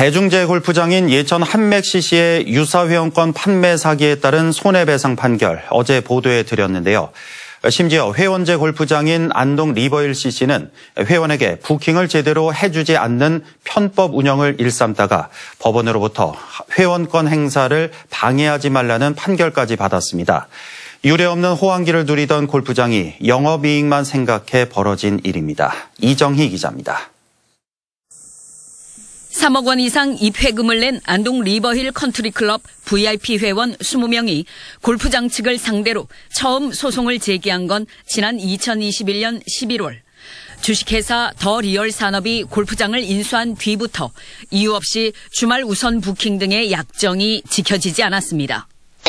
대중제골프장인 예천 한맥CC의 유사회원권 판매 사기에 따른 손해배상 판결 어제 보도해 드렸는데요. 심지어 회원제 골프장인 안동 리버힐 CC는 회원에게 부킹을 제대로 해주지 않는 편법 운영을 일삼다가 법원으로부터 회원권 행사를 방해하지 말라는 판결까지 받았습니다. 유례없는 호황기를 누리던 골프장이 영업이익만 생각해 벌어진 일입니다. 이정희 기자입니다. 3억 원 이상 입회금을 낸 안동 리버힐 컨트리클럽 VIP 회원 20명이 골프장 측을 상대로 처음 소송을 제기한 건 지난 2021년 11월. 주식회사 더 리얼 산업이 골프장을 인수한 뒤부터 이유 없이 주말 우선 부킹 등의 약정이 지켜지지 않았습니다.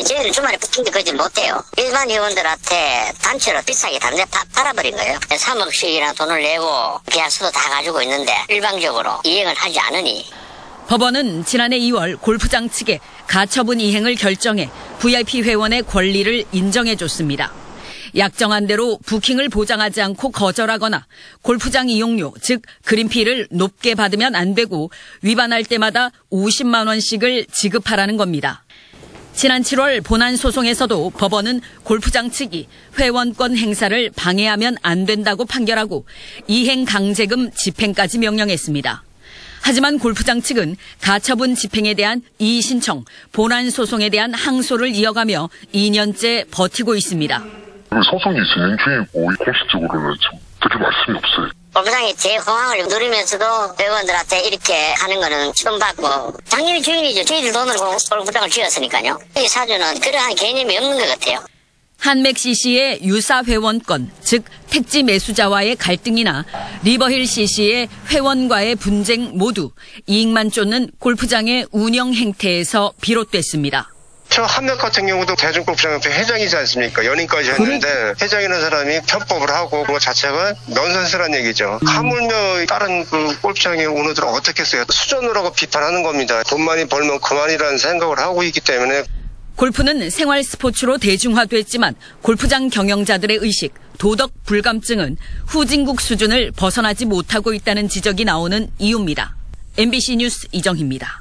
저희는 주말에 부킹도 거진 못해요. 일반 회원들한테 단체로 비싸게 담배 팔아버린 거예요. 3억씩이나 돈을 내고 계약서도 다 가지고 있는데 일방적으로 이행을 하지 않으니. 법원은 지난해 2월 골프장 측에 가처분 이행을 결정해 VIP 회원의 권리를 인정해줬습니다. 약정한 대로 부킹을 보장하지 않고 거절하거나 골프장 이용료, 즉 그린피를 높게 받으면 안 되고 위반할 때마다 50만 원씩을 지급하라는 겁니다. 지난 7월 본안 소송에서도 법원은 골프장 측이 회원권 행사를 방해하면 안 된다고 판결하고 이행 강제금 집행까지 명령했습니다. 하지만 골프장 측은 가처분 집행에 대한 이의 신청, 본안 소송에 대한 항소를 이어가며 2년째 버티고 있습니다. 소송이 진행 중이고 공식적으로는 좀 그렇게 말씀이 없어요. 골프장이 제 호황을 누리면서도 회원들한테 이렇게 하는 거는 처음 봤고, 당연히 주인이죠. 저희들 돈으로 골프장을 지었으니까요. 이 사주는 그러한 개념이 없는 것 같아요. 한맥CC의 유사 회원권, 즉 택지 매수자와의 갈등이나 리버힐 CC의 회원과의 분쟁 모두 이익만 쫓는 골프장의 운영 행태에서 비롯됐습니다. 저 한맥 같은 경우도 대중골프장협회 회장이지 않습니까? 연임까지 했는데 회장이라는 사람이 편법을 하고 그거 자체가 넌센스란 얘기죠. 하물며 다른 그 골프장의 오너들은 어떻게 써요? 수전으로 비판하는 겁니다. 돈 많이 벌면 그만이라는 생각을 하고 있기 때문에. 골프는 생활 스포츠로 대중화됐지만 골프장 경영자들의 의식, 도덕 불감증은 후진국 수준을 벗어나지 못하고 있다는 지적이 나오는 이유입니다. MBC 뉴스 이정희입니다.